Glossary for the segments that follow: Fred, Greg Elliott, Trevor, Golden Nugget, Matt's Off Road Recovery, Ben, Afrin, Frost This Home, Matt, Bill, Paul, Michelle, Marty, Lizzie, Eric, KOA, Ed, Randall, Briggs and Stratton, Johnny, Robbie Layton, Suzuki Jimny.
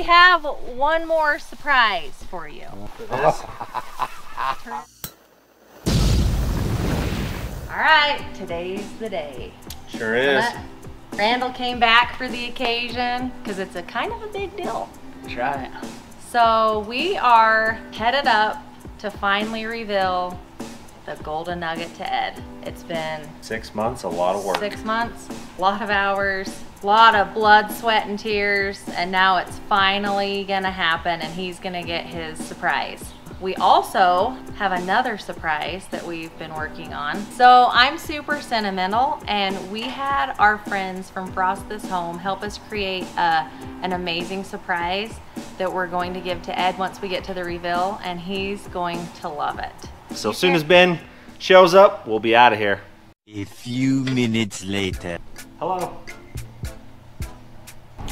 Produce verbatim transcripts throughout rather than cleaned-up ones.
we have one more surprise for you. All right, today's the day. Sure is. But Randall came back for the occasion because it's a kind of a big deal. That's right. So we are headed up to finally reveal the Golden Nugget to Ed. It's been six months, a lot of work. Six months, a lot of hours, a lot of blood, sweat, and tears, and now it's finally gonna happen and he's gonna get his surprise. We also have another surprise that we've been working on. So I'm super sentimental, and we had our friends from Frost This Home help us create a, an amazing surprise that we're going to give to Ed once we get to the reveal, and he's going to love it. So as soon as Ben shows up, we'll be out of here. A few minutes later. Hello.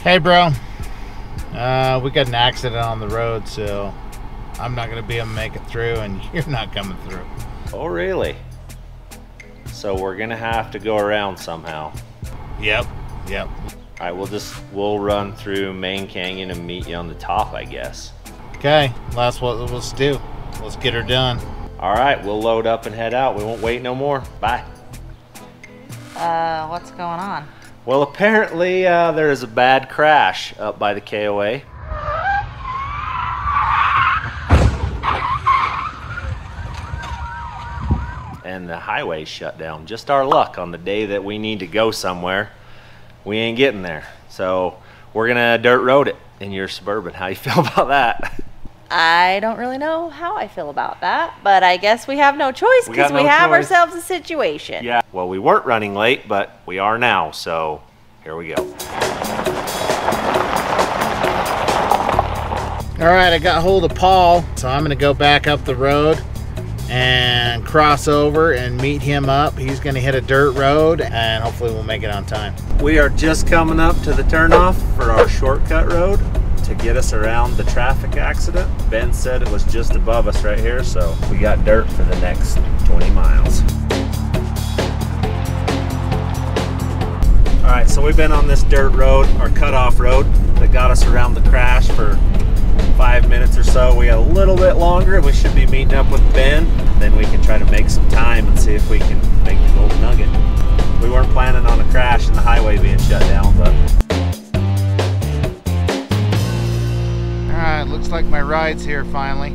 Hey bro, uh, we got an accident on the road, so I'm not gonna be able to make it through, and you're not coming through. Oh, really? So we're gonna have to go around somehow. Yep, yep. All right, we'll just, we'll run through Main Canyon and meet you on the top, I guess. Okay, that's what let's do. Let's get her done. All right, we'll load up and head out. We won't wait no more. Bye. Uh, what's going on? Well, apparently uh, there is a bad crash up by the K O A. And the highway shut down. Just our luck on the day that we need to go somewhere, we ain't getting there. So we're gonna dirt road it in your Suburban. How you feel about that? I don't really know how I feel about that, but I guess we have no choice because we, no we have choice. ourselves a situation. Yeah, well, we weren't running late, but we are now, so here we go. All right, I got hold of Paul, so I'm gonna go back up the road and cross over and meet him up. He's gonna hit a dirt road and hopefully we'll make it on time. We are just coming up to the turnoff for our shortcut road to get us around the traffic accident. Ben said it was just above us right here, so we got dirt for the next twenty miles. All right, so we've been on this dirt road, our cutoff road, that got us around the crash for five minutes or so. We got a little bit longer. We should be meeting up with Ben. Then we can try to make some time and see if we can make the Golden Nugget. We weren't planning on a crash and the highway being shut down, but. All right, looks like my ride's here finally.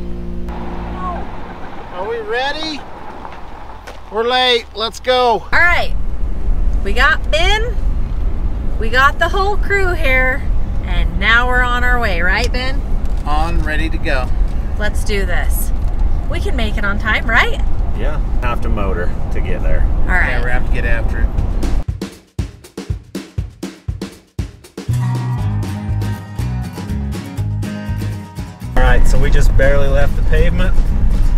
Are we ready? We're late, let's go. All right, we got Ben. We got the whole crew here. And now we're on our way, right, Ben? On, ready to go. Let's do this. We can make it on time, right? Yeah, have to motor to get there. All right. Yeah, we have to get after it. All right, so we just barely left the pavement.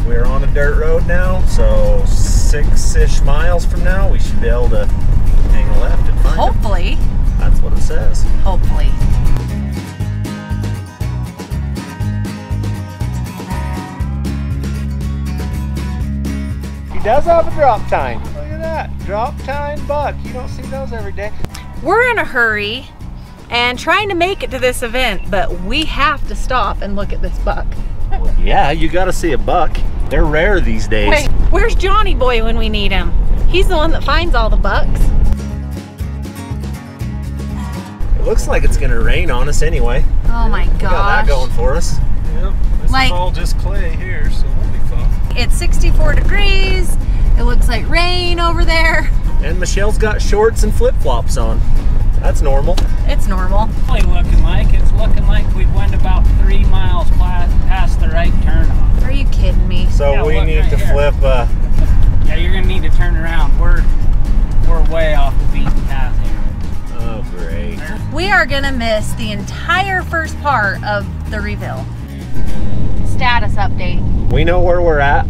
We're on a dirt road now, so six-ish miles from now, we should be able to hang a left and find Hopefully. It. That's what it says. Hopefully. Does have a drop time. Look at that, drop time buck. You don't see those every day. We're in a hurry and trying to make it to this event, but we have to stop and look at this buck. Well, yeah, you gotta see a buck. They're rare these days. Wait, where's Johnny boy when we need him? He's the one that finds all the bucks. It looks like it's gonna rain on us anyway. Oh my gosh. We got that going for us. Yep, this like, is all just clay here, so it'll be fun. It's sixty-four degrees. It looks like rain over there. And Michelle's got shorts and flip-flops on. That's normal. It's normal. It's looking like, it's looking like we went about three miles past the right turnoff. Are you kidding me? So yeah, we need right to here. flip. Uh... Yeah, you're gonna need to turn around. We're we're way off the beaten path here. Oh great. We are gonna miss the entire first part of the reveal. Status update. We know where we're at,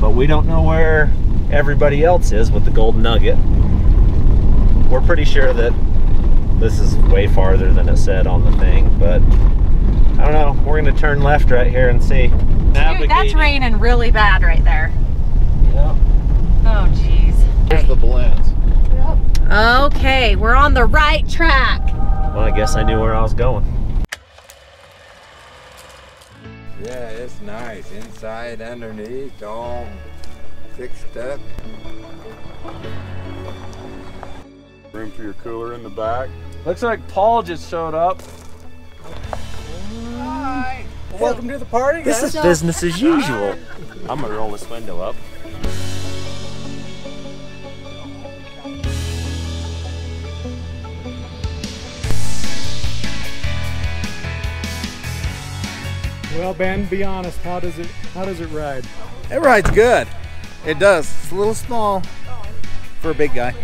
but we don't know where everybody else is with the Golden Nugget. We're pretty sure that this is way farther than it said on the thing, but I don't know. We're gonna turn left right here and see. Dude, that's raining really bad right there. Yeah. Oh geez. There's the balloons. Yep. Okay, we're on the right track. Well, I guess I knew where I was going. Yeah, it's nice. Inside, underneath, all fixed up. Room for your cooler in the back. Looks like Paul just showed up. Hi. Well, welcome to the party, guys. This is business as usual. I'm gonna roll this window up. Well, Ben, be honest. How does it? How does it ride? It rides good. It does. It's a little small for a big guy,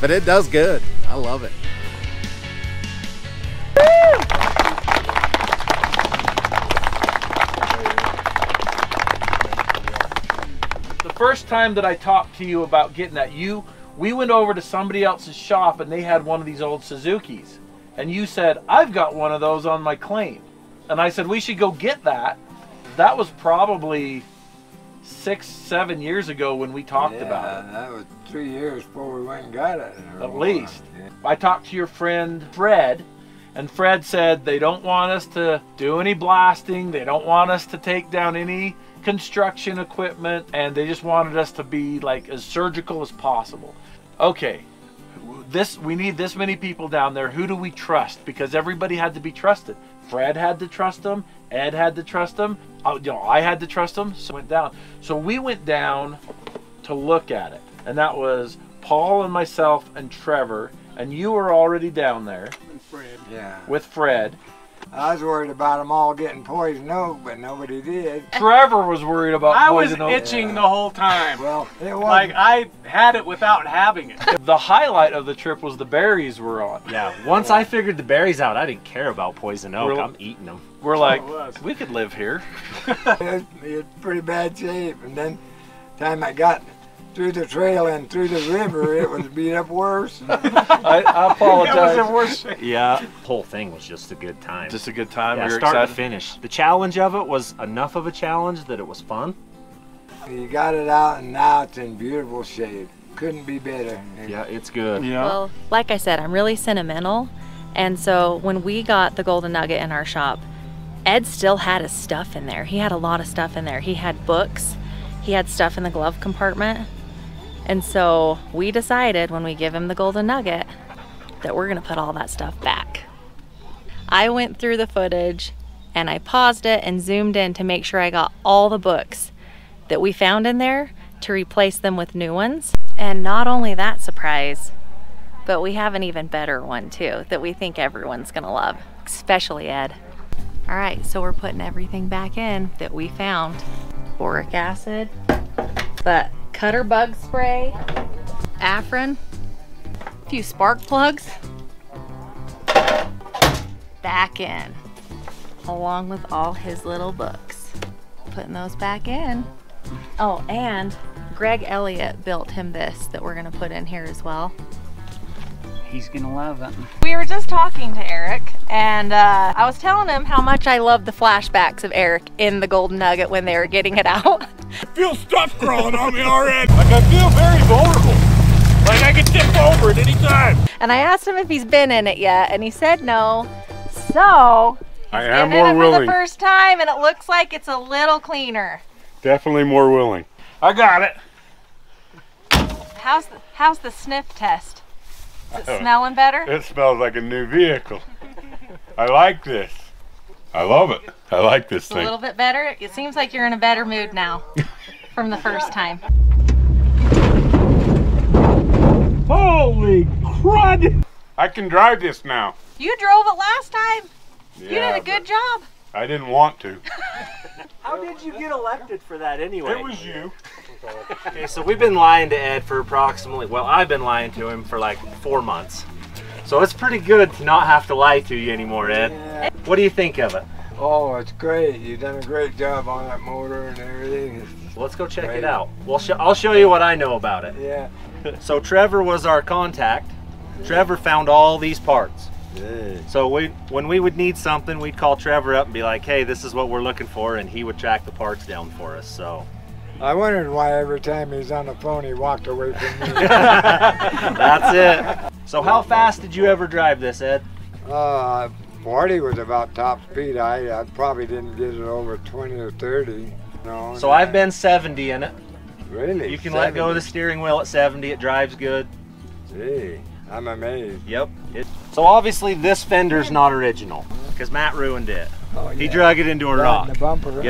but it does good. I love it. The first time that I talked to you about getting that, you we went over to somebody else's shop and they had one of these old Suzukis, and you said, "I've got one of those on my claim." And I said, we should go get that. That was probably six, seven years ago when we talked yeah, about it. That was three years before we went and got it. At least. Yeah. I talked to your friend, Fred, and Fred said they don't want us to do any blasting. They don't want us to take down any construction equipment. And they just wanted us to be like as surgical as possible. Okay. This, we need this many people down there. Who do we trust? Because everybody had to be trusted. Fred had to trust him. Ed had to trust him. I, you know, I had to trust him. So went down. So we went down to look at it, and that was Paul and myself and Trevor. And you were already down there. With Fred. Yeah. With Fred. I was worried about them all getting poison oak, but nobody did. Trevor was worried about I poison oak. I was itching yeah. the whole time. Well, it was like I had it without having it. The highlight of the trip was the berries we're on. Yeah. Once yeah. I figured the berries out, I didn't care about poison oak. We're, I'm eating them. We're like, oh, we could live here. It was pretty bad shape, and then time I got through the trail and through the river, it was beat up worse. I, I apologize. It was the worst thing. Yeah, the whole thing was just a good time. Just a good time. Yeah, we were start excited. To finish. The challenge of it was enough of a challenge that it was fun. You got it out, and now it's in beautiful shape. Couldn't be better. Yeah, it's good. Yeah. Well, like I said, I'm really sentimental, and so when we got the Golden Nugget in our shop, Ed still had his stuff in there. He had a lot of stuff in there. He had books. He had stuff in the glove compartment. And so we decided when we give him the Golden Nugget that we're gonna put all that stuff back. I went through the footage and I paused it and zoomed in to make sure I got all the books that we found in there to replace them with new ones. And not only that surprise, but we have an even better one too that we think everyone's gonna love, especially Ed. All right, so we're putting everything back in that we found. Boric acid, but cutter bug spray, Afrin, a few spark plugs, back in, along with all his little books. Putting those back in. Oh, and Greg Elliott built him this that we're gonna put in here as well. He's gonna love it. We were just talking to Eric, and uh, I was telling him how much I love the flashbacks of Eric in the Golden Nugget when they were getting it out. I feel stuff crawling on me already. Like I feel very vulnerable. Like I can tip over at any time. And I asked him if he's been in it yet, and he said no. So I am more willing. For the first time, and it looks like it's a little cleaner. Definitely more willing. I got it. How's the, how's the sniff test? Is it smelling better? It smells like a new vehicle. I like this. I love it. I like this it's thing. A little bit better. It seems like you're in a better mood now from the first time. Holy crud! I can drive this now. You drove it last time. Yeah, you did a good job. I didn't want to. How did you get elected for that anyway? It was you. Okay, so we've been lying to Ed for approximately, well, I've been lying to him for like four months. So it's pretty good to not have to lie to you anymore, Ed. Yeah. What do you think of it? Oh, it's great. You've done a great job on that motor and everything. It's Let's go check great. It out. We'll sh I'll show you what I know about it. Yeah. So Trevor was our contact. Yeah. Trevor found all these parts. Yeah. So we, when we would need something, we'd call Trevor up and be like, hey, this is what we're looking for, and he would track the parts down for us. So. I wondered why every time he was on the phone, he walked away from me. That's it. So how fast did you ever drive this, Ed? Uh, Marty was about top speed. I, I probably didn't get it over twenty or thirty. No, so no. I've been seventy in it. Really? You can seventy. Let go of the steering wheel at seventy. It drives good. Gee, I'm amazed. Yep. It, so obviously this fender's not original because Matt ruined it. Oh, he yeah. drug it into a right rock. In the bumper, right?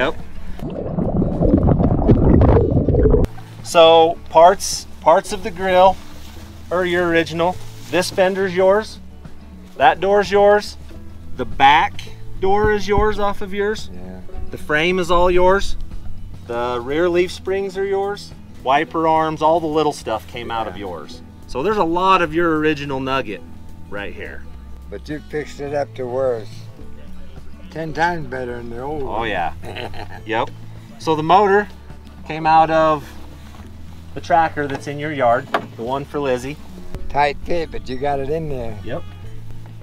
Yep. So parts parts of the grill are your original. This fender's yours. That door's yours. The back door is yours off of yours. Yeah. The frame is all yours. The rear leaf springs are yours. Wiper arms, all the little stuff came yeah. out of yours. So there's a lot of your original nugget right here. But you fixed it up to worse. ten times better than the old one. Oh yeah. Yep. So the motor came out of the tractor that's in your yard, the one for Lizzie. Tight fit, but you got it in there. Yep.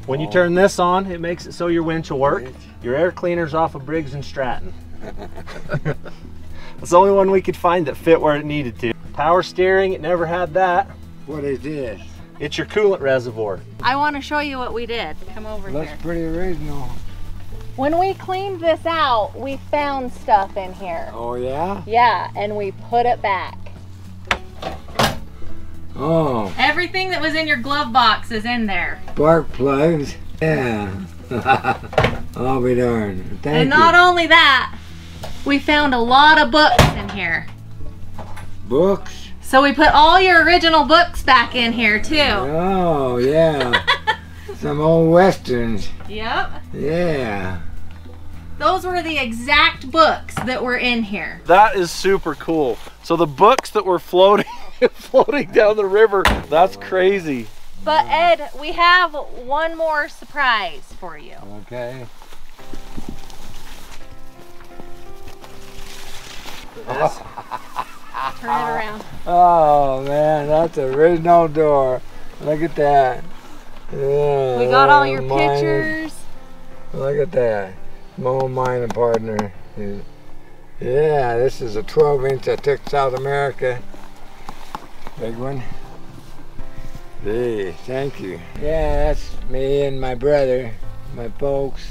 When you turn this on, it makes it so your winch will work. Your air cleaner's off of Briggs and Stratton. It's the only one we could find that fit where it needed to. Power steering, it never had that. What is this? It's your coolant reservoir. I want to show you what we did. Come over Looks here. Looks pretty original. When we cleaned this out, we found stuff in here. Oh yeah? Yeah, and we put it back. Oh. Everything that was in your glove box is in there. Spark plugs. Yeah. I'll be darned. Thank and you. Not only that, we found a lot of books in here. Books? So we put all your original books back in here too. Oh yeah. Some old westerns. Yep. Yeah. Those were the exact books that were in here. That is super cool. So the books that were floating floating down the river, that's crazy. But Ed, we have one more surprise for you. Okay. This. Turn it around. Oh man, that's an original door. Look at that. Yeah, we got all your minor. Pictures. Look at that. My old mining partner. Yeah, this is a twelve inch I took South America. Big one. Hey, thank you. Yeah, that's me and my brother, my folks.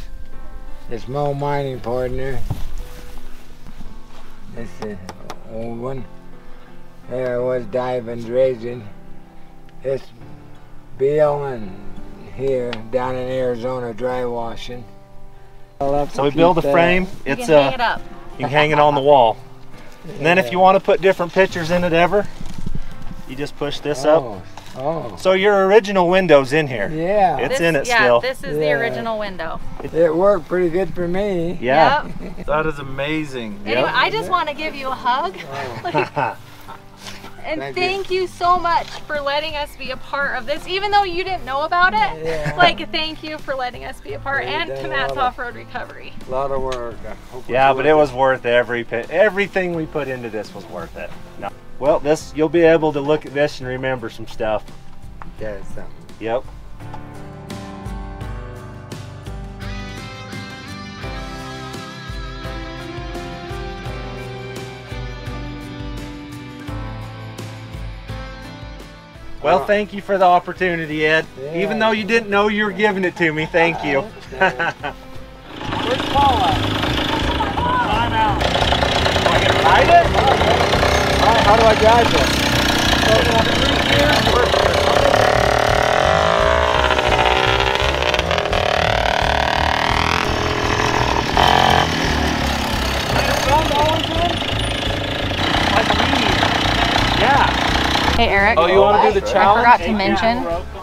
It's my old mining partner. This is an old one. There I was diving, dredging. It's Bill and here down in Arizona dry washing. So we build a frame. It's you can uh, hang it up. You can hang it on the wall. And yeah. then if you want to put different pictures in it ever, you just push this oh. up. Oh. So your original window's in here. Yeah. It's this, in it yeah, still. This is yeah. the original window. It, it worked pretty good for me. Yeah. Yep. That is amazing. Anyway, yep. I just want to give you a hug. Oh. like, And thank, thank you. you so much for letting us be a part of this, even though you didn't know about it. Yeah. Like, thank you for letting us be a part yeah, and to Matt's Off Road Recovery. A lot of work. Yeah, but it was worth every pit. Everything we put into this was worth it. No. Well, this you'll be able to look at this and remember some stuff. Yeah, something. Yep. Well, thank you for the opportunity, Ed. Yeah. Even though you didn't know you were giving it to me, thank you. Where's Paul at? I'm out. Do I get to ride it? All right, how do I drive this? Yeah. Hey Eric, oh, you want to do the challenge? I forgot to mention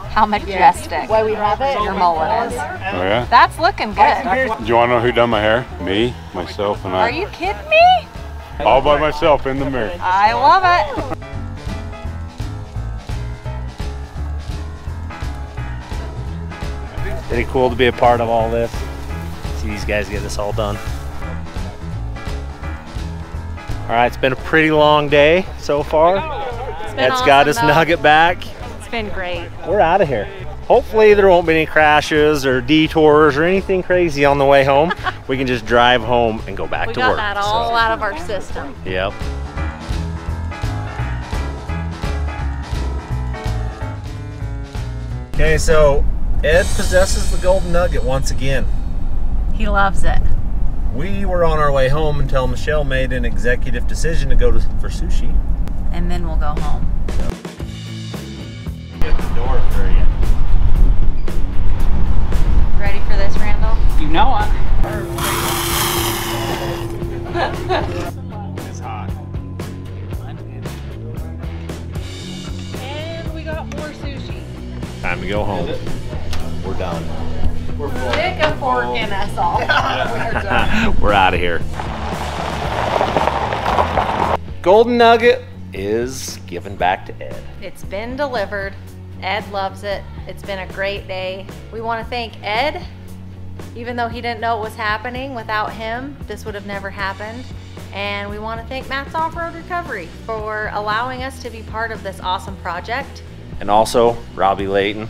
how majestic Why we have it? your mullet is. Oh yeah? That's looking good. Do you want to know who done my hair? Me, myself, and I. Are you kidding me? All by myself in the mirror. I love it. Pretty cool to be a part of all this. See these guys get this all done. All right, it's been a pretty long day so far. Ed's awesome got his though. nugget back. It's been great. We're out of here. Hopefully there won't be any crashes or detours or anything crazy on the way home. We can just drive home and go back we to work. We got that all so. out of our system. Yep. Okay, so Ed possesses the Golden Nugget once again. He loves it. We were on our way home until Michelle made an executive decision to go to, for sushi. And then we'll go home. Get the door for you. Ready for this, Randall? You know it. It's hot. And we got more sushi. Time to go home. We're done. We're sick of forking us all. We're, We're out of here. Golden Nugget is given back to Ed. It's been delivered. Ed loves it. It's been a great day. We want to thank Ed. Even though he didn't know it was happening, without him, this would have never happened. And we want to thank Matt's Off Road Recovery for allowing us to be part of this awesome project. And also Robbie Layton.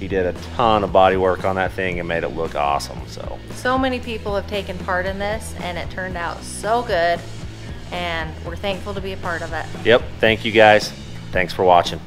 He did a ton of body work on that thing and made it look awesome. So so many people have taken part in this, and it turned out so good. And we're thankful to be a part of it. Yep. Thank you guys. Thanks for watching.